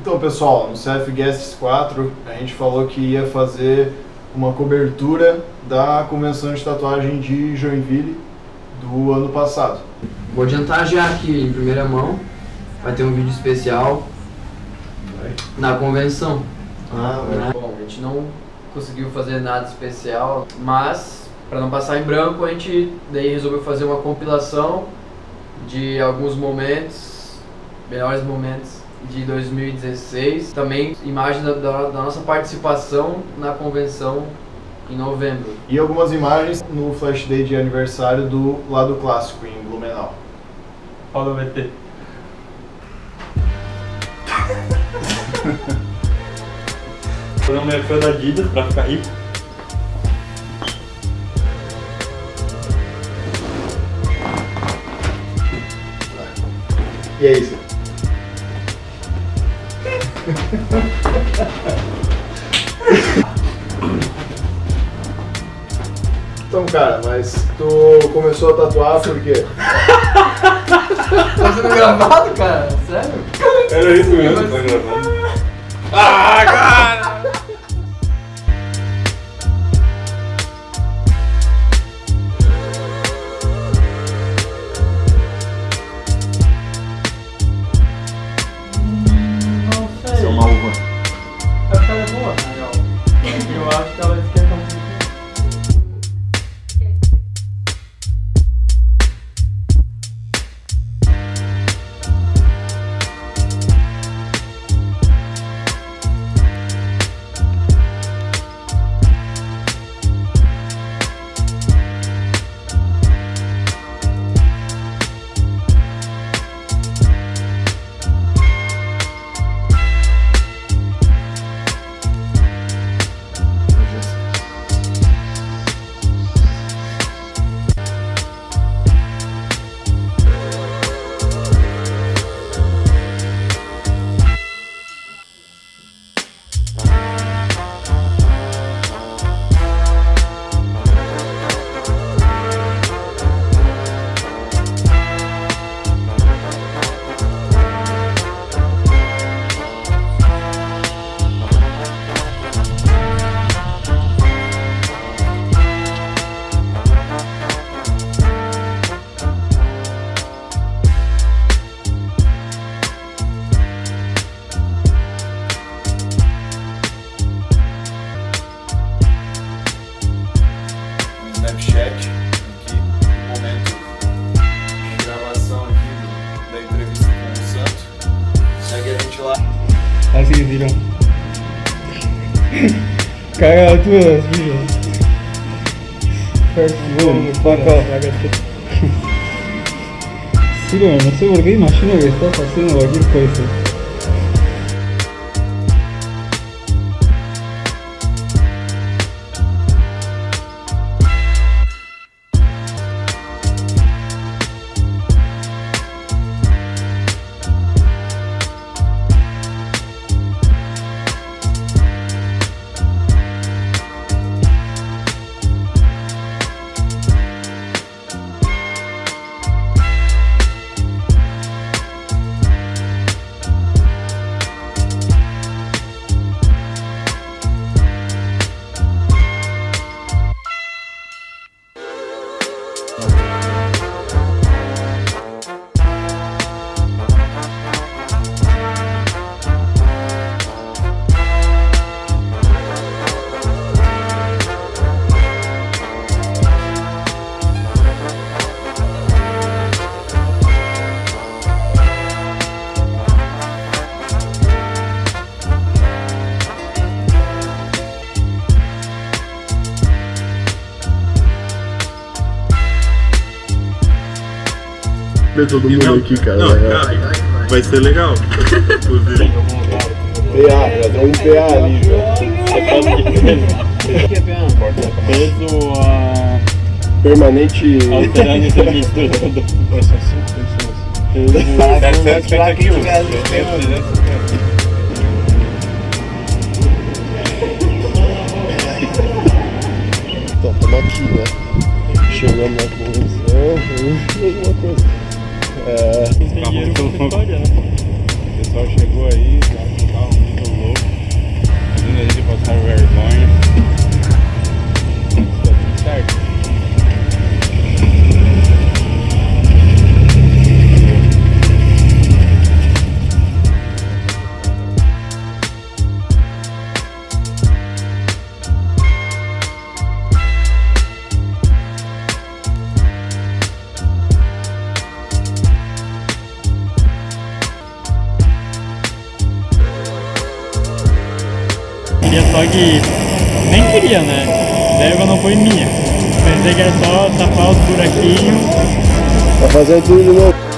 Então, pessoal, no CF Guests 4 a gente falou que ia fazer uma cobertura da convenção de tatuagem de Joinville do ano passado. Vou adiantar já aqui em primeira mão, vai ter um vídeo especial na convenção. Bom, a gente não conseguiu fazer nada especial, mas para não passar em branco, a gente daí resolveu fazer uma compilação de alguns momentos, melhores momentos de 2016, também imagens da nossa participação na convenção em novembro. E algumas imagens no Flash Day de aniversário do Lado Clássico em Blumenau. Fala, VT. Vou fazer um meio feio da Adidas pra ficar rico. E é isso. Então, cara, mas tu começou a tatuar por quê? Tá sendo gravado, cara? Sério? Era isso mesmo, tá gravado. Ah, cara! Olha que viram. Cara, tu é perfume, paca. Sí, no sé por qué imagino que estás haciendo cualquier cosa. Todo mundo não, aqui, cara. Não, cara, vai ser legal. PA, já tem um PA ali, velho. O que é PA? Peso permanente. Alterando e misturando. São 5 pessoas. Deve ser 70 quilos. Então, estamos aqui, né? Chegamos na convenção. Mesma coisa. É, o pessoal chegou aí, queria, só que nem queria, né? A verba não foi minha. Pensei que era só tapar os buraquinhos. Pra fazer tudo de novo.